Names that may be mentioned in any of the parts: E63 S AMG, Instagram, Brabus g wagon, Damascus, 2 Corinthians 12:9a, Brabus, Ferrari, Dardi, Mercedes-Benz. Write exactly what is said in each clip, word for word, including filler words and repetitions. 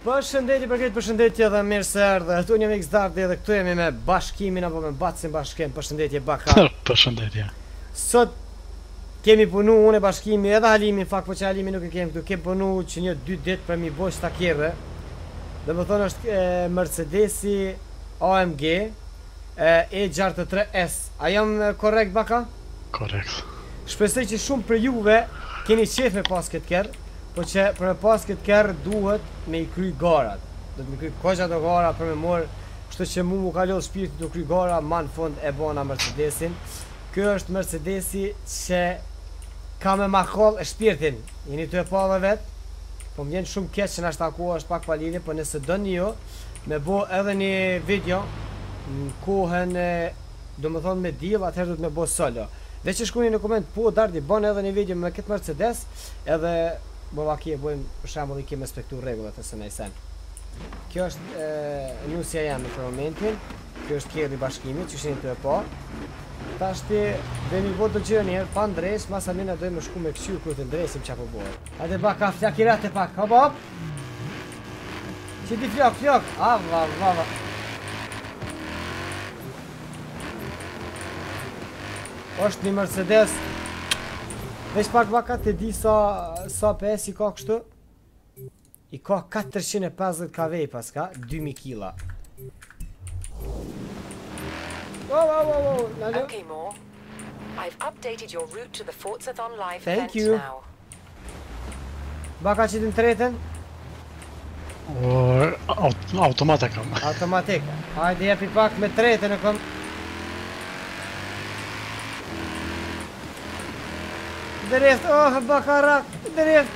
Përshëndetje, përket përshëndetje dhe mirë se erdhe. Këtu jemi me Dardi dhe këtu jemi me bashkimin apo me Bacin bashkem. Përshëndetje Bakar. Përshëndetje. Sot kemi punu unë bashkimi edhe Halimi, fakt po që Halimi nuk e kemi këtu. Kemi punu që një dy ditë për mi bojë stakjeve. Dhe më thonë është Mercedesi A M G E seshtëdhjetë e tre S. A jam korrekt Baka? Korrekt. Shpresoj që shumë për juve keni qef me pas këtë kërë. Po që për me pas këtë kërë duhet me i kry garat. Do të me kry koqat o gara për me morë. Kështu që mu mu kalon shpirti do kry gara. Ma në fund e bona Mercedesin. Kjo është Mercedesi që ka me makall e shpirtin. Jeni të e pa dhe vetë. Po më vjen shumë keq që nashtë akua është pak palili. Po nëse dënë jo me bo edhe një video në kohën e do më thonë me deal, atëherë do të me bo solo. Dhe që shkuni në koment po Dardi bën edhe një video me këtë Mercedes. Edhe Bova kje bojmë për shembull i kje me spektu regullat e së nejsen. Kjo është njusja jam në për momentin. Kjo është kjerë i bashkimit që shini të e po. Ta shti dhe mi bojmë të gjërë njerë pa ndrejsh. Masa mina dojmë me shku me këqyrë kërë të ndrejshim që apo bojmë. Hajde Baka, flakirat e pak, hop hop. Që ti flak, flak, ava, ava. Oshtë një Mercedes. Vesh pak Baka të di sa P S i ka kështu? I ka katërqind e pesëdhjetë kW paska, dy mijë kila. Wow, wow, wow, wow, nalë? Okay, Moore. I've updated your route to the Fortsathon live event now. Baka që të në tretën? Automatik kam. Automatik. Hajde jepi pak me tretën e kam. Dëreft, oh, Bakarak, dëreft.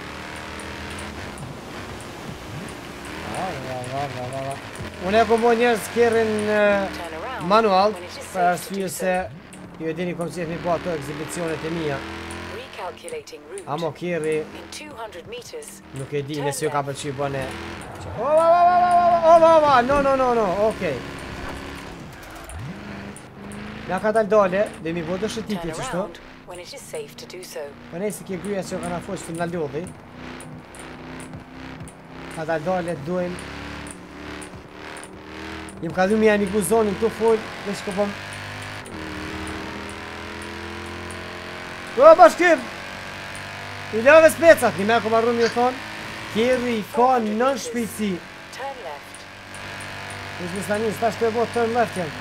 Unë e kombo njerës kërën manual, për arsye se ju e dini kom qef mi po ato ekzibicionet e mija. Amo kërë nuk e di nësë ju ka përqy bëne. O, o, o, o, no, no, no, no, okej. Nga ka dalë dole, dhe mi po të shëtiti që shto. When it is safe to do so. Për nëjsi kje gryja që kanë afosht të nga lodhi. Ka daldalet dojmë. Jem ka du me janë i guzonin të full. Dhe shko pëm. O, bashkim! I leve specat, një me ko marru me thonë. Kjeri i ka nën shpejtësi. Nështë nësë në njësë, ta shtë e botë turn left janë.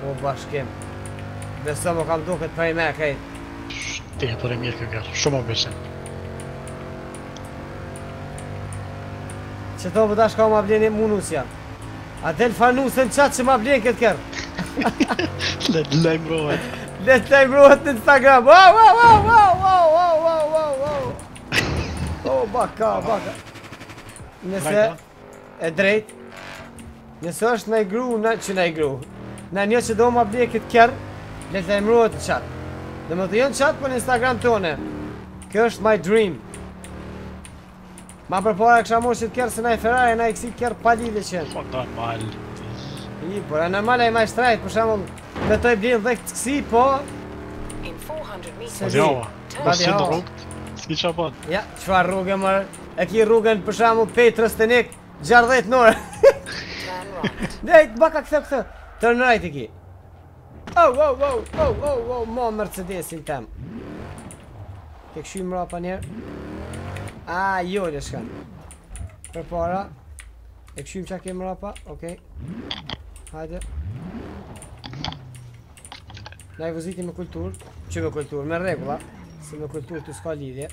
O bashkim. Beso më kam duket prej me kejt. Ti e për e mirë kjo kërë, shumë më beshen. Që to përta shka më bleni munusja. A del fanusën qatë që më bleni këtë kërë. Let lajmërohet. Let lajmërohet në Instagram. Wow, wow, wow, wow, wow, wow, wow, wow. O baka, baka. Nëse e drejt. Nëse është në i gru, në që në i gru. Në një që do më blje këtë kërë, le të emruat në qatë. Dhe më të jënë qatë për në Instagram tone. Kjo është my dream. Ma përpora kësha morë që të kërë se na i Ferrari, na i kësi kërë pali dhe qenë. Po normal. I, por anormal e i ma i shtrajt, për shamull, me të i bljen dhe këtë kësi, po... Po djava, po si në rrugët, s'ki qa banë. Ja, qëfar rrugë e mërë, e ki rrugën për shamull Petrës të nekë, gjardhejt nore. Dejt, baka këthe këthe. Turn right e ki. Oh, oh, oh, oh, oh, oh, ma Mercedesin tem. Ke këshu i mra pa njerë. A, jo le shkan. Për para. E këshu i mqa ke mra pa, okej. Hajde. Na i vëziti me kultur. Që me kultur, me regula. Se me kultur të s'ka lidhje.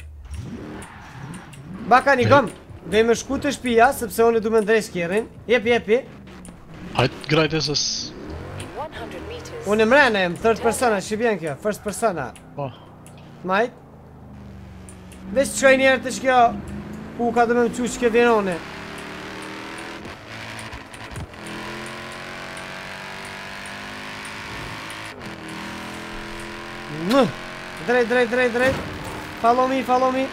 Baka një gëm. Dhe i me shku të shpia, sepse unë du me ndrejsh kjerin. Jepi, jepi. Hajtë grajtë esës. Unë e mrena e më third persona, që bjen kjo, first persona. Po. Majtë. Vesh të shkoj njerë të shkjo Ku ka të me më quqë këtë dinone. Drejt, drejt, drejt, drejt. Follow me, follow me.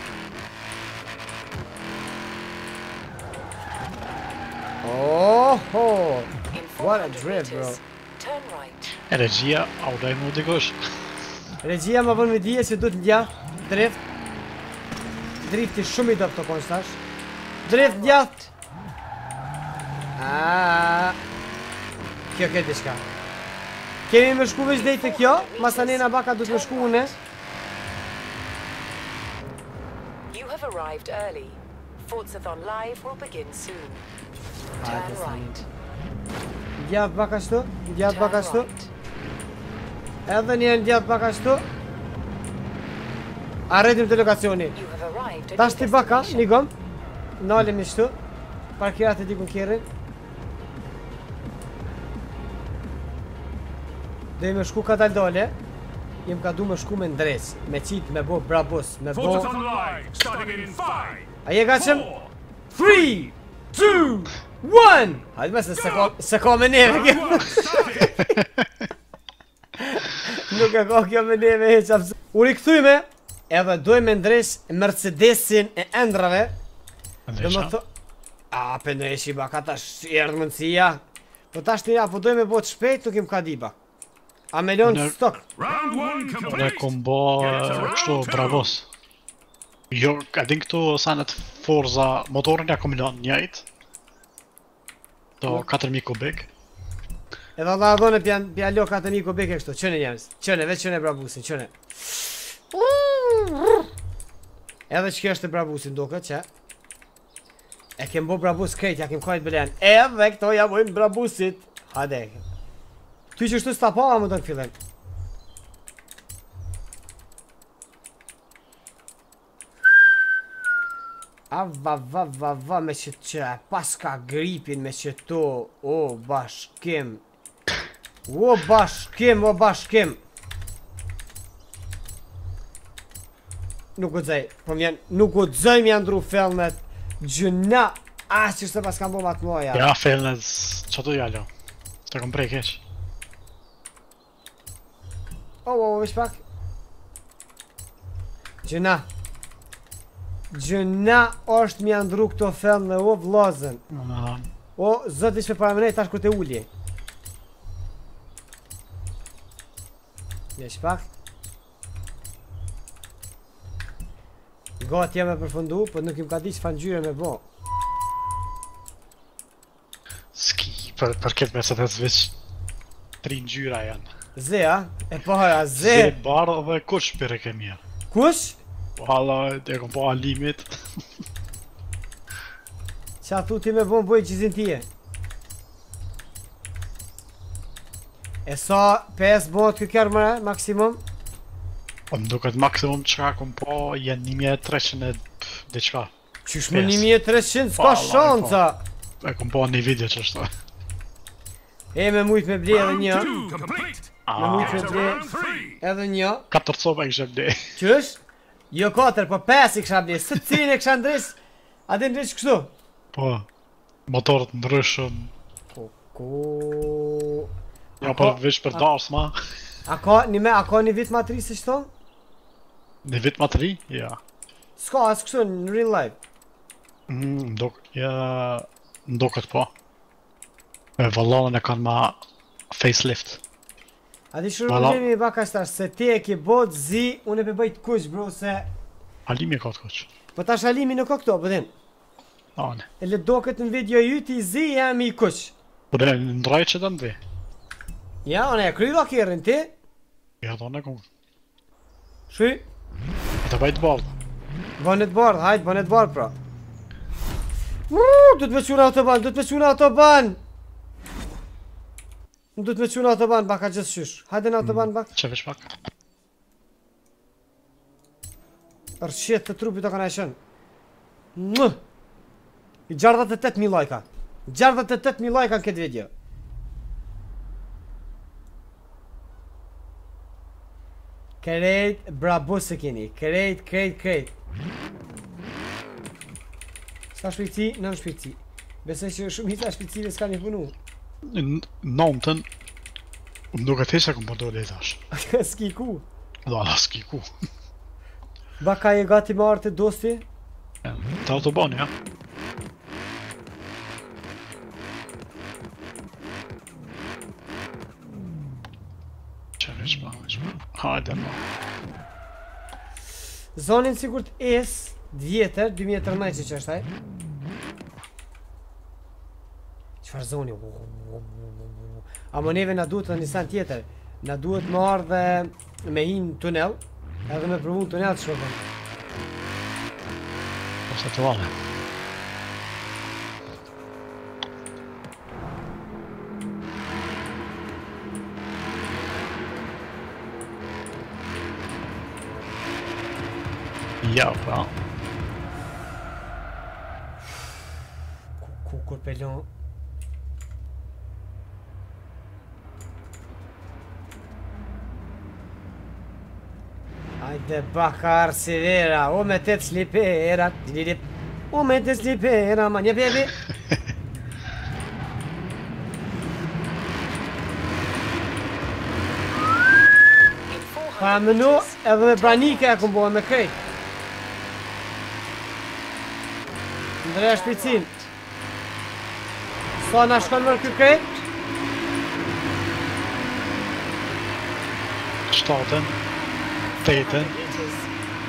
Oh, oh. What a drift, bro. Regjia, audaj mu dikosh. Regjia ma bën me dije që du të ndja drift. Drifti shumë i dopë të konstash. Drift djaft. Kjo këtë diçka. Kemi më shku veç dhejtë të kjo. Masanena baka du të më shku une. Djaft baka shtu. Djaft baka shtu. Edhe njën djaft baka shtu. Arretim të lokacioni. Dash t'i baka, një gom. Nalim një shtu. Parkirat e dikun kjerin. Dhe i me shku ka dal dole. Jem ka du me shku me ndres. Me qit, me bo Brabus, me bo. A je gacem? three, two, one. Hajtë me se se ka me neve kjo. Nuk e ka kjo me neve heq apsë. U rikëthyme. Edhe doj me ndresh Mercedesin e endrave. Ndresha? A, për në eshi baka tash i erdhë mëndësia. Për tash të ja, për doj me botë shpejt, nuk im ka di bak. A me lonë stok. Për e kom bo kështu Brabus. Jo, ka din këtu sanet Forza motorin ja kom lonë njajt. Do katër mijë kubik. Edhe Allah adhone pja lo katër mijë kubik e kështu, qëne njëmës. Qëne, veç qëne Brabusin, qëne. Edhe që kjo është të Brabusin duke që e kem bo Brabus krejt, ja kem kajt belen. Edhe këto ja bojmë Brabusit. Hade. Ty që shtu stapa a më të në këfillen. Ava, va, va, va, me që që paska gripin, me që to. O, bashkim. O, bashkim, o, bashkim. Nuk godzaj, po mjen, nuk godzaj mja ndru felnet. Gjëna, asë që se pas kam bo matë moja. Ja, felnet, që të jallo. Të kom prej kesh. O, o, o, vesh pak. Gjëna. Gjëna është mja ndru këto felnet, o, vlozen. O, zët ishme paramenej, tash kërte ullje. Vesh pak. Gat jam e përfundu, për nuk im ka di që fan gjyre me bo. Ski, për këtë Mercedes veç tri gjyra janë. Ze, a? E para, ze? Ze, barë dhe kush për e kemja. Kush? Hala, e kom pa limit. Qa thu ti me bo në boj qizin tije? E sa pesë bojt këkër mëre, maksimum? Po më duket maksimum qka kom po janë një mijë e treqind e diqka. Qysh me një mijë e treqind? Ska shanta! E kom po një video që është. E me mujt me ble edhe një. Me mujt me ble edhe një. katër copë e kësha ble. Qysh? Jo katër, po pesë i kësha ble. Së cilin e kësha ndres? A ti ndres kështu? Po. Motorët ndryshëm. Koko... Ja për vish për dars ma. A ka një vit ma tri se që tonë? Në vit ma tri? Ja. Ska, asë kësu në real life? Ndo këtë po. E vëllonën e kanë ma facelift. A ti shërë problemi i baka shtash, se ti e ki botë zi, unë e pe bëjtë kush, bro, se... Alimi e ka të kush. Po tash Alimi nuk ka këto, përdin? Ane. E le do këtë në video ju ti zi, jam i kush. Përdin, në ndrajë që të ndi. Ja, ane, e kryva kjerën ti? Ja, do në kumë. Shuj? Të bëjtë bardhë. Bënet bardhë, hajtë, bënet bardhë pra. Uuuu, du të me quna autoban, du të me quna autoban. Du të me quna autoban, baka gjithë shush. Hajtë në autoban, bak. Qe vesh pak. Rëshjet të trupit o kanë e shënë. I gjardhët e tetë mijë lajka. Gjardhët e tetë mijë lajka në këtë video. Krejt Brabus e kini, krejt, krejt, krejt. Sa shpejtësi, nën shpejtësi. Besoj që shumica shpejtësive s'kan i punu. Nëntën më duke thesha këmë përdojnë e tash. S'ki ku? Da, da, s'ki ku. Baka e gati marrë të dosti? Të autobani, ja. Qërë e shpa, e shpa. Hajde ma. Zonin sigur të S, djetër, dy mijë e trembëdhjetë që është taj. Qëfar zoni? Amo neve na duhet dhe njësan tjetër. Na duhet më arë dhe me hinë tunel. Edhe me përvu në tunel të shkopën. Ose të vale. Ja, pra. Kukur pelon... Ajde bakar si vera, o me të të slipera, o me të slipera, ma një bebi. Pa mënu edhe me branike e këmboha me krejt. Ndreja shpicin. Sa nga shkon mërë kë krejt? Shtatën. Tetën.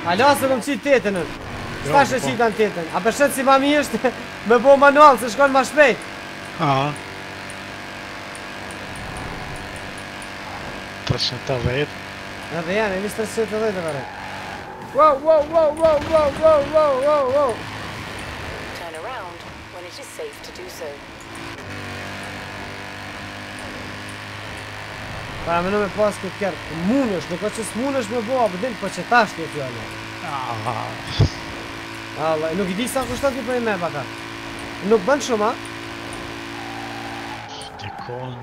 Ala se në më qitë tetën. Shta shë qitan tetën. A përshet si mami është me bo manual se shkon ma shpejt. Aha. tridhjetë e dhjetë. Edhe janë, e misë tridhjetë e dhjetë e vare. Wow, wow, wow, wow, wow, wow, wow, wow, wow. Turn around when it is safe to do so. Para me në me pas këtë kërë, mund është, nuk o që s'mun është me bo, abëdil, po që ta është këtë jo. Allah, nuk i di sa kushtat ju për e me baka. Nuk bënë shumë, a? Dikon...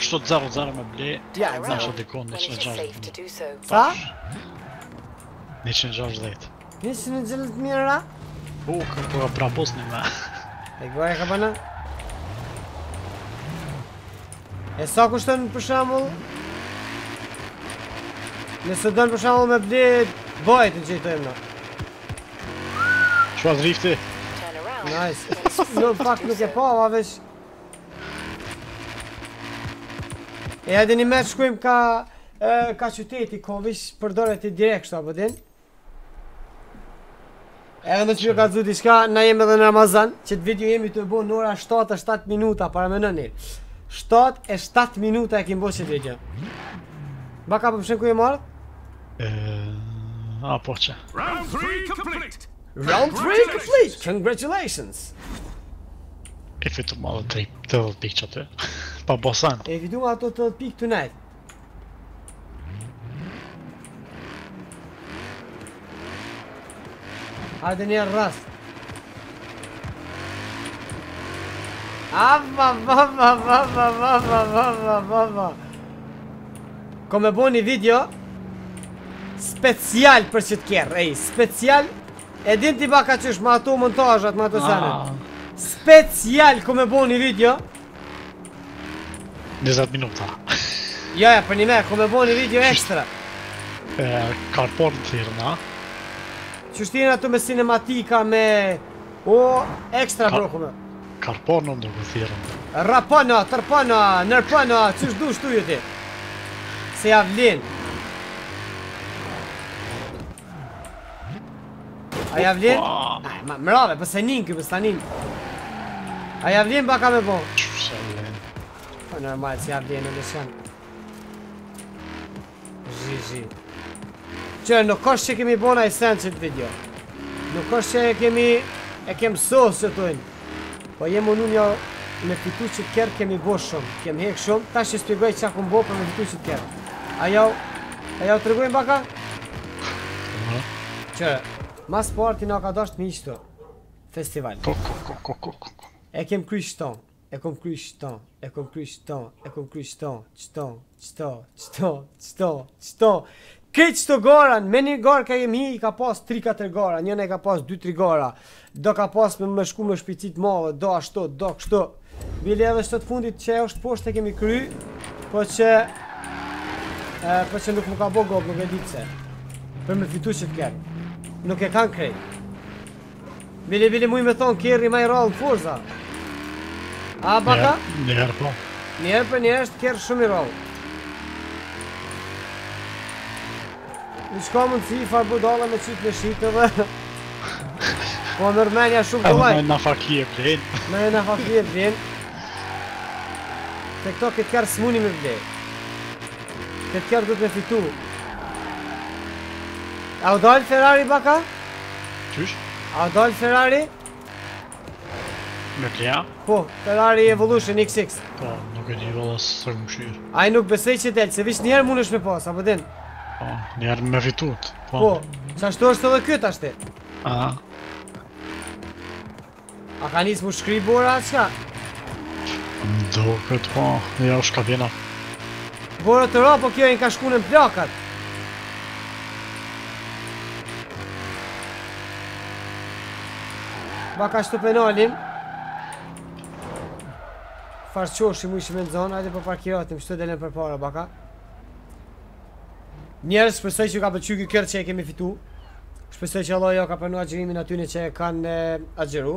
Kështu të zaru zaru me ble, nështë dikon njëqind e gjashtëdhjetë. Sa? njëqind e gjashtëdhjetë. njëqind e gjashtëdhjetë mijë ra? U, kërë kërë Brabus një me. E gëva e ka bëna? E sa kushtën për shambull? Nësë dënë për shambull me ble bajt në që i tojmë në. Shua drifti? Nice. Nuk pak nuk e pa, va veç. E edhe një me të shkujmë ka... Ka qyteti, ko veç përdoret i direkt shta përdin. Edhe në që jo ka të zuti shka, na jemi edhe në Ramazan. Që të video jemi të bo në ora shtatë e shtatë minuta, para me në nërë. shtatë e shtatë minuta e kim bo që të video. Baka përpëshën ku e marrë? A po që Round tre complete! Congratulations! E fitu ma dhe tridhjetë pik që të pa bosan. E fitu ma ato tridhjetë pik tonight. Hajde njerë rast. Ava, vava, vava, vava, vava, vava. Ko me bo një video special për që t'kjerë, ej, special. E din t'i baka qysh ma ato montajat, ma ato senet. Special ko me bo një video njëzet minuta. Jaja, për një me, ko me bo një video ekstra. Karpon t'irë, na? Qysh t'irë ato me cinematika, me... O, ekstra brokume. Karpono më duke thirën. Rapono, tërpono, nërpono, që shdu shtu ju ti. Se javlin. A javlin? Mrave, pëse njën këj, pëse njën. A javlin baka me bo? Qështë javlin? Po normal, se javlin e lëshën. Zhi, zhi. Qërë, nuk është që kemi bona i sen që të video. Nuk është që kemi... E kem sos që tojnë. Po jem unu një me fitu që t'kerë kemi bo shumë, kem hek shumë, ta që spjegoj që akum bo për me fitu që t'kerë. Ajo, ajo të rëgujmë baka? Qërë, mas parti nga ka dasht me ishtu festival. E kem kry shton, e kom kry shton, e kom kry shton, e kom kry shton, qëton, qëton, qëton, qëton, qëton, qëton, Keq të goran, me një gorë ka jemi, i ka pas tre katër gora, njën e ka pas dy tri gora, do ka pas me më shku me shpicit madhe, do ashtu, do kështu. Bile edhe shtë të fundit që është poshtë e kemi kry, po që, e, po që nuk më ka bo gobë, nuk e ditë se, për me fitu që të kërë, nuk e kanë krej. Bile, bile muj me thonë, kërri ma i rallë në forza. A, baka? Njerë po. Njerë për njerë është kërë shumë i rallë. Në qka mundësi i farë budala me qytë në shite dhe po nërmenja shumë të lajtë. E në faki e plenë. Me në faki e plenë. Se këto këtë kërë s'muni me plenë. Këtë kërë du të me fitu. A u dalë Ferrari baka? Qysh? A u dalë Ferrari? Me pleja? Po, Ferrari Evolution iks iks. Po, nuk e di vëllës së më shirë. A i nuk besej që delë, se vish njerë mund është me pas, apo din? Po, njerë me fitut. Po, që ashtu është edhe këtë ashtë ti. Aha. A ka njësë mu shkri bora atë shka? Do këtë po, ja u shka vjena. Bora të ra, po kjo e në ka shkune në plakat. Ba ka shtu penalin. Farqoshi mu ishime në zonë, ajde për parkiratim, shtu delen për para baka. Njerës shpesoj që ka përqy kjo kërë që e kemi fitu. Shpesoj që Allah jo ka përnu agjerimin atyne që e kanë agjeru.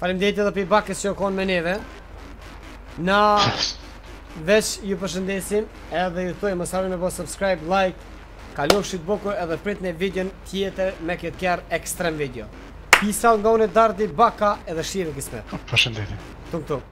Falemderit edhe për i bakës që jo konë me neve. Na veç ju përshëndesim edhe ju thoi mos harroni me bo subscribe, like, kalofshit bukur edhe prit në videon tjetër me këtë kërë ekstrem video. Peace out nga unë Dardi, baka edhe shirë në kismet. Përshënderit. Tum tum.